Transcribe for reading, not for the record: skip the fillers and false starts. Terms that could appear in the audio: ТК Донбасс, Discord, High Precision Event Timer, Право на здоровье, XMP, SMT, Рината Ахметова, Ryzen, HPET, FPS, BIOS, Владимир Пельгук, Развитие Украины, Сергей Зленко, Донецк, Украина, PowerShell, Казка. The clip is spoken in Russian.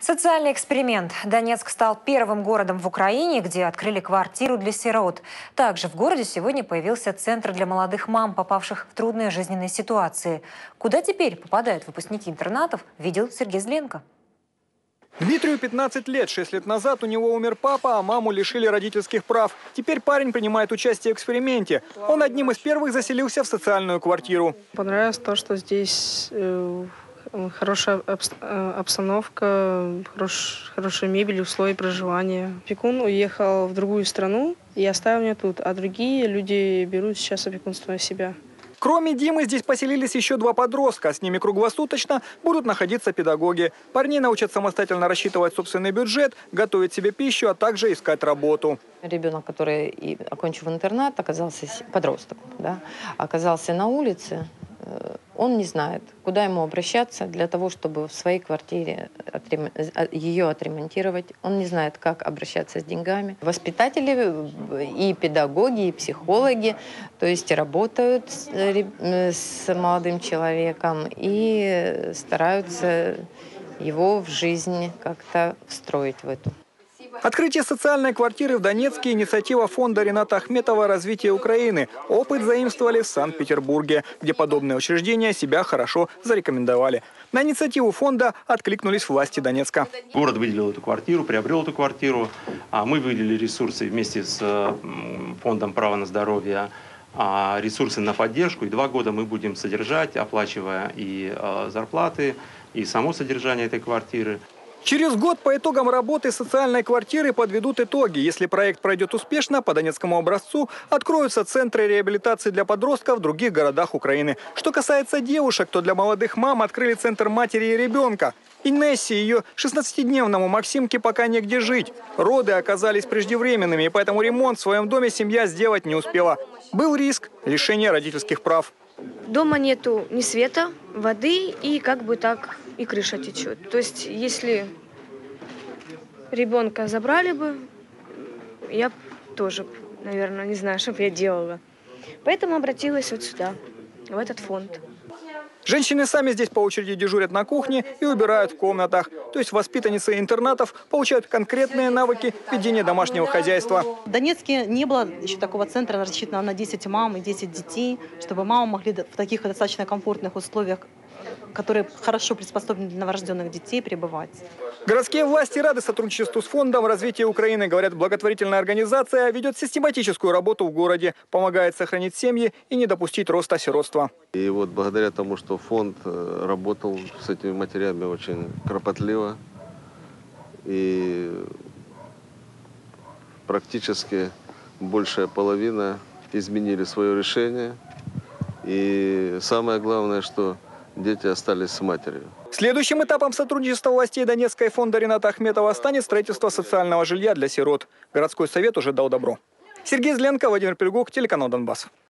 Социальный эксперимент. Донецк стал первым городом в Украине, где открыли квартиру для сирот. Также в городе сегодня появился центр для молодых мам, попавших в трудные жизненные ситуации. Куда теперь попадают выпускники интернатов, видел Сергей Зленко. Дмитрию 15 лет. 6 лет назад у него умер папа, а маму лишили родительских прав. Теперь парень принимает участие в эксперименте. Он одним из первых заселился в социальную квартиру. Понравилось то, что здесь... Хорошая обстановка, хорошая мебель, условия проживания. Опекун уехал в другую страну и оставил меня тут, а другие люди берут сейчас опекунство на себя. Кроме Димы, здесь поселились еще два подростка. С ними круглосуточно будут находиться педагоги. Парни научат самостоятельно рассчитывать собственный бюджет, готовить себе пищу, а также искать работу. Ребенок, который окончил интернат, оказался подросток, да, оказался на улице. Он не знает, куда ему обращаться для того, чтобы в своей квартире ее отремонтировать. Он не знает, как обращаться с деньгами. Воспитатели и педагоги, и психологи, то есть работают с молодым человеком и стараются его в жизнь как-то встроить в эту. Открытие социальной квартиры в Донецке – инициатива фонда Рината Ахметова «Развитие Украины». Опыт заимствовали в Санкт-Петербурге, где подобные учреждения себя хорошо зарекомендовали. На инициативу фонда откликнулись власти Донецка. Город выделил эту квартиру, приобрел эту квартиру. Мы выделили ресурсы вместе с фондом «Право на здоровье», ресурсы на поддержку. И 2 года мы будем содержать, оплачивая и зарплаты, и само содержание этой квартиры. Через год по итогам работы социальной квартиры подведут итоги. Если проект пройдет успешно, по донецкому образцу откроются центры реабилитации для подростков в других городах Украины. Что касается девушек, то для молодых мам открыли центр матери и ребенка. Инессе и ее 16-дневному Максимке пока негде жить. Роды оказались преждевременными, и поэтому ремонт в своем доме семья сделать не успела. Был риск лишения родительских прав. Дома нету ни света, воды и как бы так и крыша течет. То есть если ребенка забрали бы, я тоже, наверное, не знаю, что бы я делала. Поэтому обратилась вот сюда, в этот фонд. Женщины сами здесь по очереди дежурят на кухне и убирают в комнатах. То есть воспитанницы интернатов получают конкретные навыки ведения домашнего хозяйства. В Донецке не было еще такого центра, рассчитанного на 10 мам и 10 детей, чтобы мамы могли в таких достаточно комфортных условиях, которые хорошо приспособлены для новорожденных детей, пребывать. Городские власти рады сотрудничеству с фондом «Развитие Украины». Говорят, благотворительная организация ведет систематическую работу в городе, помогает сохранить семьи и не допустить роста сиротства. И вот благодаря тому, что фонд работал с этими матерями очень кропотливо и практически большая половина изменили свое решение. И самое главное, что дети остались с матерью. Следующим этапом сотрудничества властей Донецка и фонда Рината Ахметова станет строительство социального жилья для сирот. Городской совет уже дал добро. Сергей Зленко, Владимир Пельгук, телеканал «Донбасс».